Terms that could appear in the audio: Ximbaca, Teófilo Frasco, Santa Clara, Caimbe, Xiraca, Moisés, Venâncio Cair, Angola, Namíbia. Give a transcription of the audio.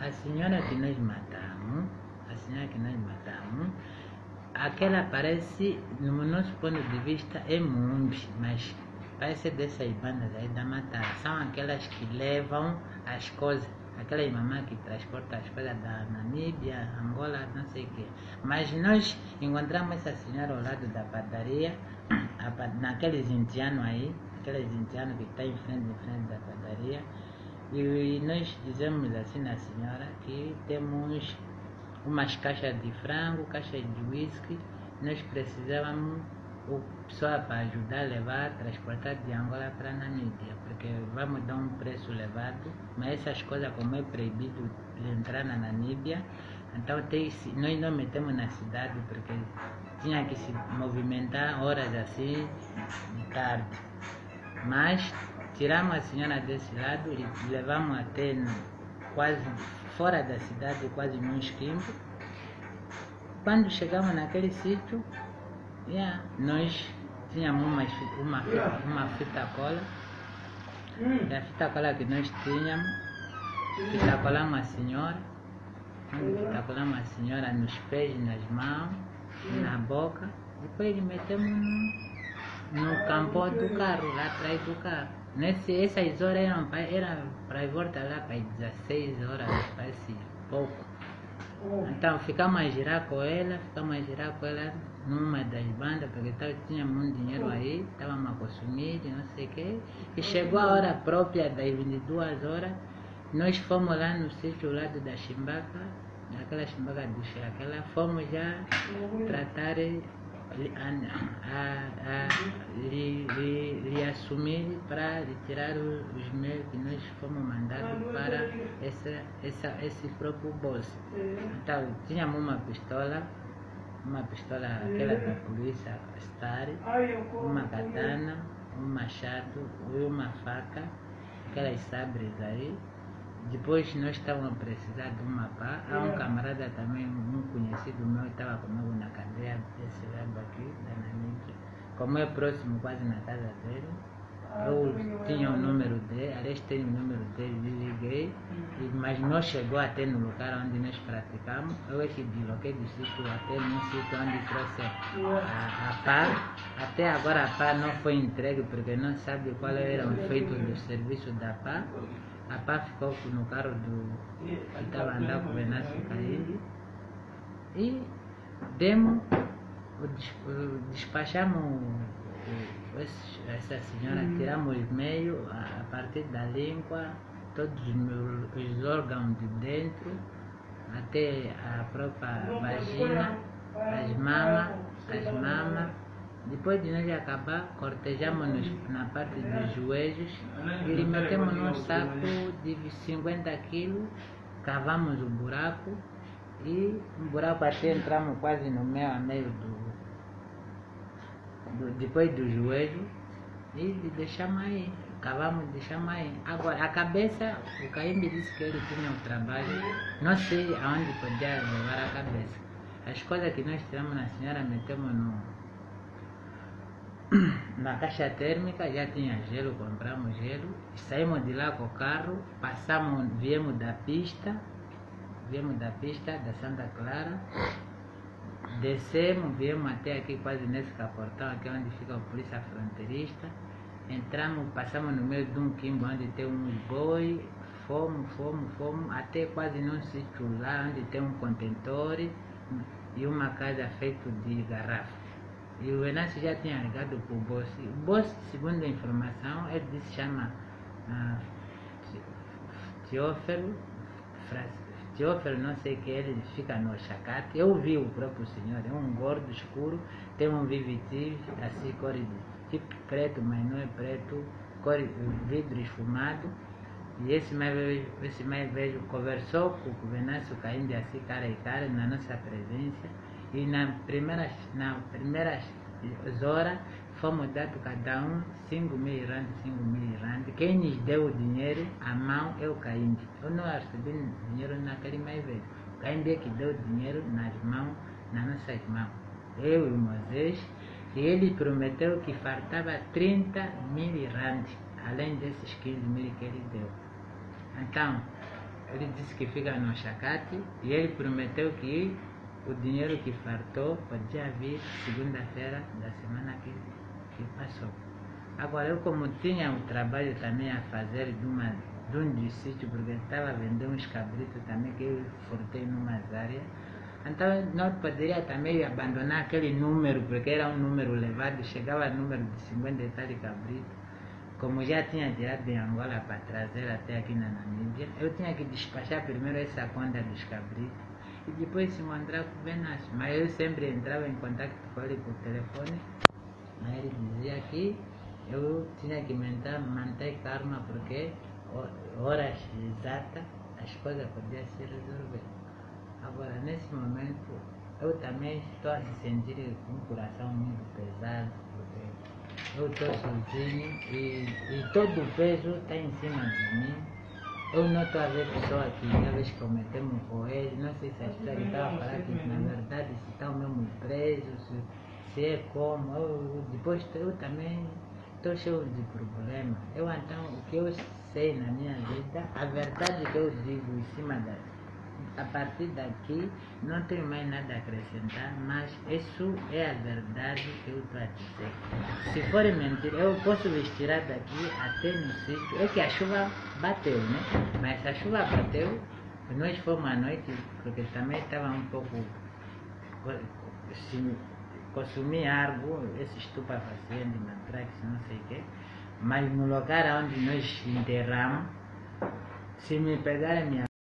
A senhora que nós matamos, aquela parece, no nosso ponto de vista, é mumbis, mas parece dessas bandas aí da matança, são aquelas que levam as coisas, aquelas mamães que transportam as coisas da Namíbia, Angola, não sei o quê. Mas nós encontramos essa senhora ao lado da padaria, naqueles indianos aí, aqueles indianos que estão em frente da padaria, e nós dizemos assim à senhora que temos umas caixas de frango, caixas de whisky, nós precisávamos o pessoal para ajudar a levar, transportar de Angola para Namíbia, porque vamos dar um preço elevado, mas essas coisas, como é proibido entrar na Namíbia, então nós não metemos na cidade, porque tinha que se movimentar horas assim, de tarde. Mas tiramos a senhora desse lado e levamos até quase fora da cidade, quase num esquimbo. Quando chegamos naquele sítio, nós tínhamos uma fita cola, a fita cola que nós tínhamos, fita colamos a senhora nos pés, nas mãos, na boca, depois metemos no campo do carro, lá atrás do carro. Essas horas eram para voltar lá para 16 horas, parece pouco. Então ficamos a girar com ela numa das bandas, porque tinha muito dinheiro aí, estávamos a consumir, não sei o quê. E chegou a hora própria das 22 horas, nós fomos lá no sítio ao lado da Ximbaca, naquela Ximbaca do Xiraca, fomos já tratar lhe assumir para retirar os meios que nós fomos mandados para esse próprio bolso. Então, tínhamos uma pistola aquela da polícia, uma katana, um machado e uma faca, aquelas sabres aí. Depois nós estávamos precisando de uma pá. Há um camarada também, um conhecido meu, estava comigo na cadeia desse lado aqui, da Namíbia. Como é próximo, quase na casa dele, eu tinha o número dele, aliás tenho o número dele, lhe liguei, mas não chegou até no lugar onde nós praticamos. Eu é que desloquei do sítio até no sítio onde trouxe a pá. Até agora a pá não foi entregue, porque não sabe qual era o efeito do serviço da pá. A pá ficou no carro que estava andando com o Venâncio Cair, e despachamos essa senhora, tiramos os meios a partir da língua, todos os órgãos de dentro, até a própria vagina, as mamas. Depois de nós acabar, cortejamos-nos na parte dos joelhos e metemos num saco de 50 quilos, cavamos o buraco, e um buraco até entramos quase no meio, a meio depois do joelho, e deixamos aí, cavamos, deixamos aí. Agora, a cabeça, o Caimbe disse que ele tinha um trabalho, não sei aonde podia levar a cabeça. As coisas que nós tiramos na senhora, metemos na caixa térmica, já tinha gelo, compramos gelo, saímos de lá com o carro, viemos da pista da Santa Clara, descemos, viemos até aqui quase nesse caportão, aqui onde fica a polícia fronteirista, entramos, passamos no meio de um quimbo onde tem uns boi, fomos, até quase num sítio lá onde tem um contentor e uma casa feita de garrafa. E o Venâncio já tinha ligado para o bolso. O bolso, segundo a informação, ele disse, chama Teófilo Frasco. Teófilo, não sei o que, ele fica no chacate. Eu vi o próprio senhor, é um gordo escuro, tem um vivitivo, assim, cor de tipo preto, mas não é preto, cor vidro esfumado. E esse mais velho conversou com o Venâncio Cair assim, cara e cara, na nossa presença. E nas primeiras horas fomos dados cada um 5.000 rand. Quem nos deu o dinheiro, a mão, é o Caimbe. Eu não recebi dinheiro naquele mais velho. O Caimbe é que deu o dinheiro nas nossas mãos. Eu e o Moisés. E ele prometeu que faltava 30.000 rand, além desses 15.000 que ele deu. Então, ele disse que fica no Chacate e ele prometeu que o dinheiro que faltou podia vir segunda-feira da semana que passou. Agora, eu como tinha um trabalho também a fazer de um sítio, porque estava vendendo uns cabritos também que eu furtei numa áreas, então não poderia também abandonar aquele número, porque era um número elevado, chegava ao número de 50 cabritos. Como já tinha tirado de Angola para trazer até aqui na Namíbia, eu tinha que despachar primeiro essa conta dos cabritos e depois se mandar com o Venâncio. Mas eu sempre entrava em contato com ele por telefone, mas ele dizia que eu tinha que manter calma, porque horas exatas as coisas podiam se resolver. Agora, nesse momento, eu também estou a sentir um coração muito pesado, porque eu estou sozinho e todo o peso está em cima de mim. Eu não estou a ver pessoa que uma vez cometemos com ele, não sei se a história estava a falar que na verdade se estão mesmo presos, se é como, depois eu também estou cheio de problemas. Eu então, o que eu sei na minha vida, a verdade que eu digo em cima da... A partir daqui, não tenho mais nada a acrescentar, mas isso é a verdade que eu estou a dizer. Se for mentir, eu posso me tirar daqui até no sítio. É que a chuva bateu, né? Mas a chuva bateu, nós fomos à noite, porque também estava um pouco... Se consumir algo, esse estupefaciente, matrax, não sei o quê, mas no lugar onde nós enterramos, se me pegarem minha